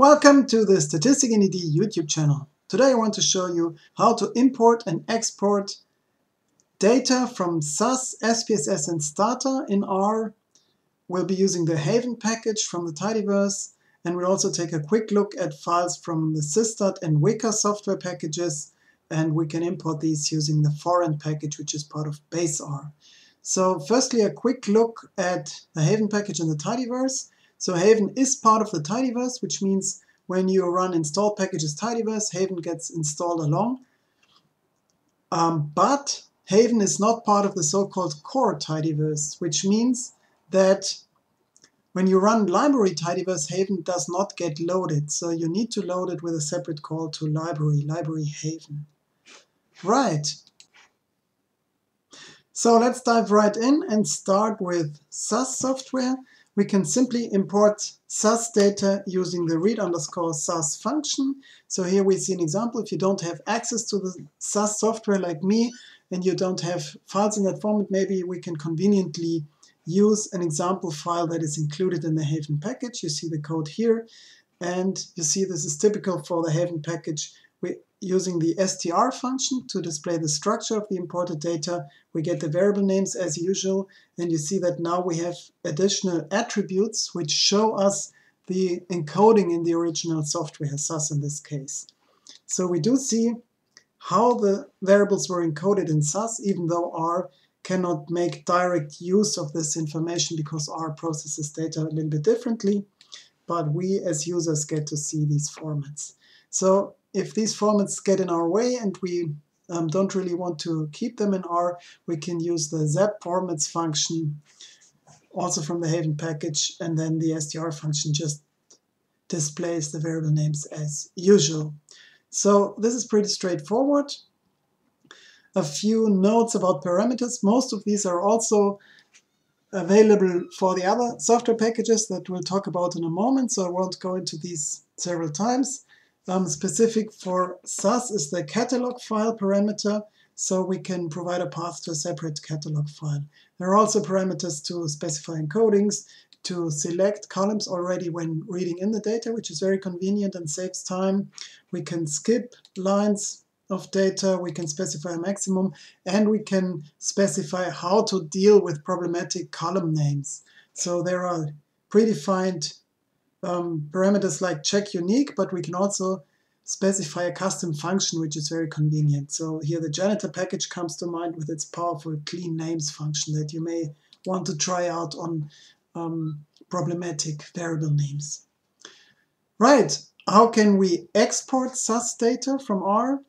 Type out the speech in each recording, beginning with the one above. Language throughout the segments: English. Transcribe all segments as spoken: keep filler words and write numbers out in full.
Welcome to the StatisticsND YouTube channel. Today I want to show you how to import and export data from S A S, S P S S and Stata in R. We'll be using the Haven package from the Tidyverse, and we'll also take a quick look at files from the Systat and WEKA software packages, and we can import these using the foreign package, which is part of Base R. So firstly, a quick look at the Haven package and the Tidyverse. So Haven is part of the Tidyverse, which means when you run install packages Tidyverse, Haven gets installed along. Um, but Haven is not part of the so-called core Tidyverse, which means that when you run library Tidyverse, Haven does not get loaded. So you need to load it with a separate call to library, library Haven. Right. So let's dive right in and start with S A S software. We can simply import S A S data using the read underscore S A S function. So here we see an example. If you don't have access to the S A S software like me and you don't have files in that format, maybe we can conveniently use an example file that is included in the Haven package. You see the code here, and you see this is typical for the Haven package. We're using the S T R function to display the structure of the imported data. We get the variable names as usual, and you see that now we have additional attributes which show us the encoding in the original software, S A S in this case. So we do see how the variables were encoded in S A S, even though R cannot make direct use of this information because R processes data a little bit differently, but we as users get to see these formats. So if these formats get in our way and we um, don't really want to keep them in R, we can use the zap formats function also from the Haven package, and then the S T R function just displays the variable names as usual. So this is pretty straightforward. A few notes about parameters. Most of these are also available for the other software packages that we'll talk about in a moment, so I won't go into these several times. Um, specific for S A S is the catalog file parameter, so we can provide a path to a separate catalog file. There are also parameters to specify encodings, to select columns already when reading in the data, which is very convenient and saves time. We can skip lines of data, we can specify a maximum, and we can specify how to deal with problematic column names. So there are predefined um, parameters like check unique, but we can also specify a custom function, which is very convenient. So here the janitor package comes to mind with its powerful clean names function that you may want to try out on um, problematic variable names. Right, how can we export S A S data from R?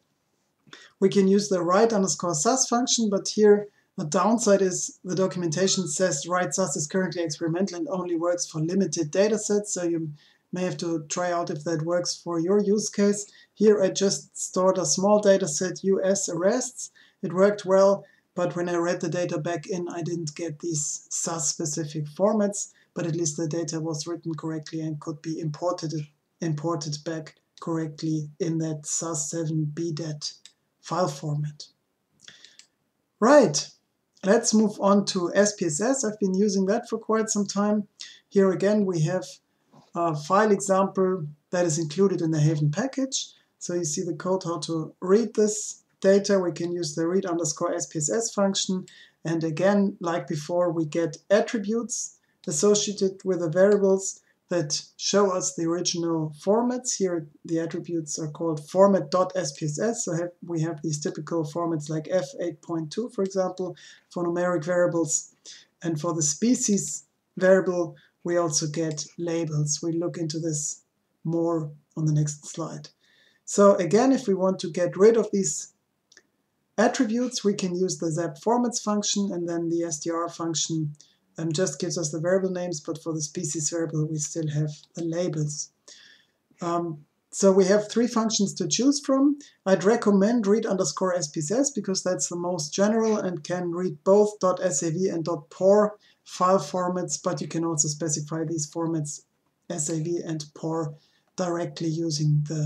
We can use the write underscore S A S function, but here the downside is the documentation says write S A S is currently experimental and only works for limited data sets, so you may have to try out if that works for your use case. Here I just stored a small data set, U S arrests. It worked well, but when I read the data back in, I didn't get these S A S specific formats, but at least the data was written correctly and could be imported, imported back correctly in that S A S seven B D A T file format. Right, let's move on to S P S S. I've been using that for quite some time. Here again we have a file example that is included in the Haven package. So you see the code how to read this data. We can use the read underscore S P S S function, and again, like before, we get attributes associated with the variables that show us the original formats. Here the attributes are called format.spss, so have, we have these typical formats like F eight point two, for example, for numeric variables. And for the species variable, we also get labels. We'll look into this more on the next slide. So again, if we want to get rid of these attributes, we can use the zap formats function, and then the S T R function Um, just gives us the variable names, but for the species variable we still have the labels. Um, so we have three functions to choose from. I'd recommend read underscore S P S S because that's the most general and can read both .sav and .por file formats, but you can also specify these formats sav and por directly using the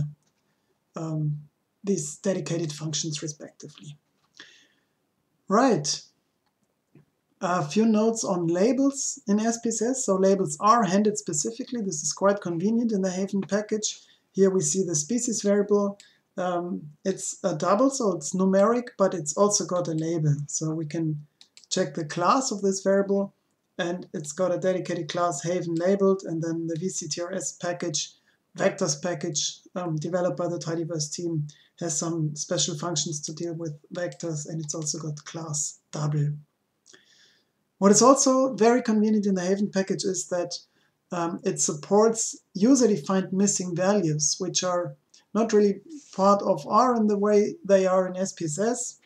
um, these dedicated functions respectively. Right. A few notes on labels in S P S S. So labels are handled specifically. This is quite convenient in the Haven package. Here we see the species variable. Um, it's a double, so it's numeric, but it's also got a label. So we can check the class of this variable, and it's got a dedicated class Haven labeled, and then the V C T R S package, vectors package um, developed by the Tidyverse team has some special functions to deal with vectors, and it's also got class double. What is also very convenient in the Haven package is that um, it supports user-defined missing values, which are not really part of R in the way they are in S P S S,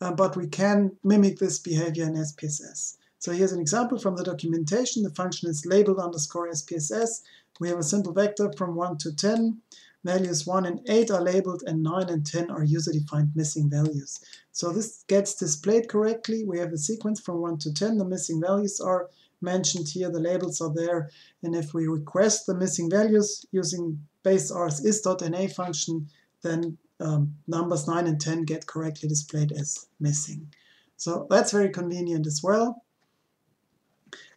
uh, but we can mimic this behavior in S P S S. So here's an example from the documentation. The function is labeled underscore S P S S. We have a simple vector from one to ten. Values one and eight are labeled, and nine and ten are user-defined missing values. So this gets displayed correctly. We have a sequence from one to ten. The missing values are mentioned here. The labels are there. And if we request the missing values using Base R's is.na function, then um, numbers nine and ten get correctly displayed as missing. So that's very convenient as well.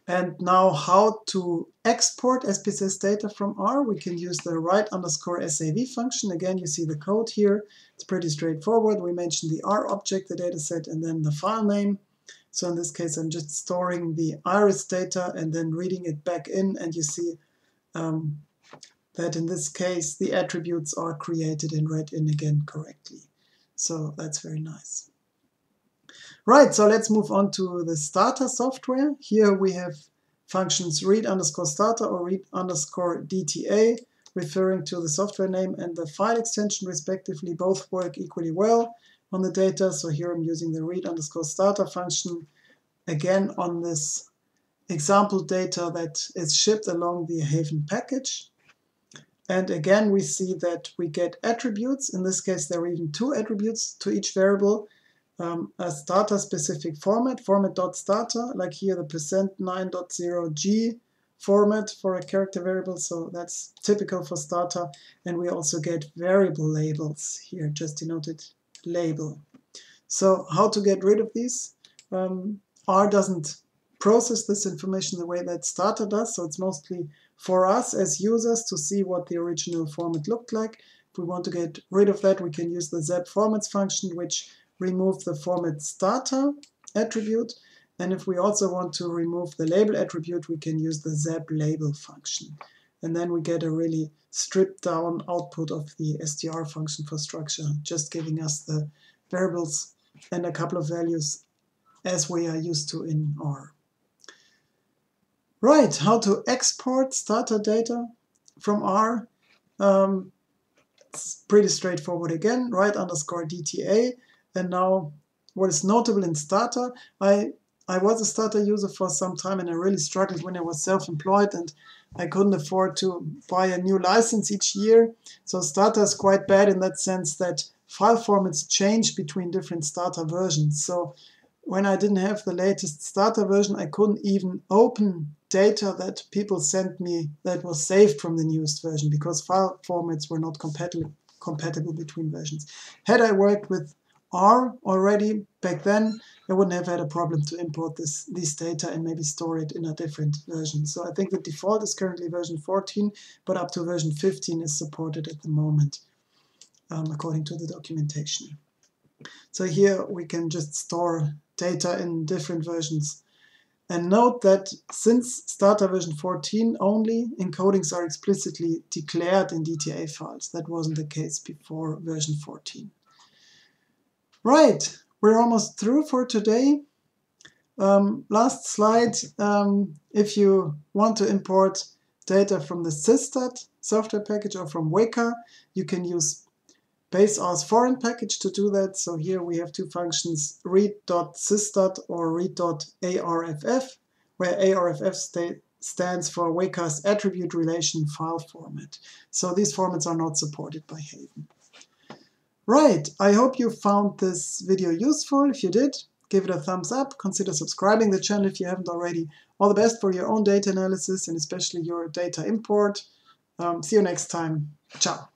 And now how to export S P S S data from R. We can use the write underscore S A V function. Again, you see the code here. It's pretty straightforward. We mentioned the R object, the dataset, and then the file name. So in this case, I'm just storing the iris data and then reading it back in. And you see um, that in this case, the attributes are created and read in again correctly. So that's very nice. Right, so let's move on to the Stata software. Here we have functions read underscore Stata or read underscore D T A, referring to the software name and the file extension respectively. Both work equally well on the data. So here I'm using the read underscore Stata function again on this example data that is shipped along the Haven package. And again, we see that we get attributes. In this case, there are even two attributes to each variable. Um, a Stata specific format, format.stata, like here the percent nine dot zero G format for a character variable, so that's typical for Stata. And we also get variable labels here, just denoted label. So how to get rid of these? Um, R doesn't process this information the way that Stata does, so it's mostly for us as users to see what the original format looked like. If we want to get rid of that, we can use the zap_formats function, which remove the format Stata attribute, and if we also want to remove the label attribute, we can use the zap_label function, and then we get a really stripped down output of the str function for structure, just giving us the variables and a couple of values as we are used to in R. Right, how to export Stata data from R? Um, it's pretty straightforward again. Write underscore D T A. And now, what is notable in Stata, I, I was a Stata user for some time, and I really struggled when I was self-employed and I couldn't afford to buy a new license each year. So Stata is quite bad in that sense that file formats change between different Stata versions. So when I didn't have the latest Stata version, I couldn't even open data that people sent me that was saved from the newest version because file formats were not compatible, compatible between versions. Had I worked with R already back then, I wouldn't have had a problem to import this these data and maybe store it in a different version. So I think the default is currently version fourteen, but up to version fifteen is supported at the moment, um, according to the documentation. So here we can just store data in different versions. And note that since Stata version fourteen only, encodings are explicitly declared in D T A files. That wasn't the case before version fourteen. Right, we're almost through for today. Um, last slide, um, if you want to import data from the Systat software package or from WEKA, you can use Base R's foreign package to do that. So here we have two functions, read.systat or read.arff, where arff sta stands for WEKA's attribute relation file format. So these formats are not supported by Haven. Right, I hope you found this video useful. If you did, give it a thumbs up. Consider subscribing to the channel if you haven't already. All the best for your own data analysis and especially your data import. Um, see you next time. Ciao.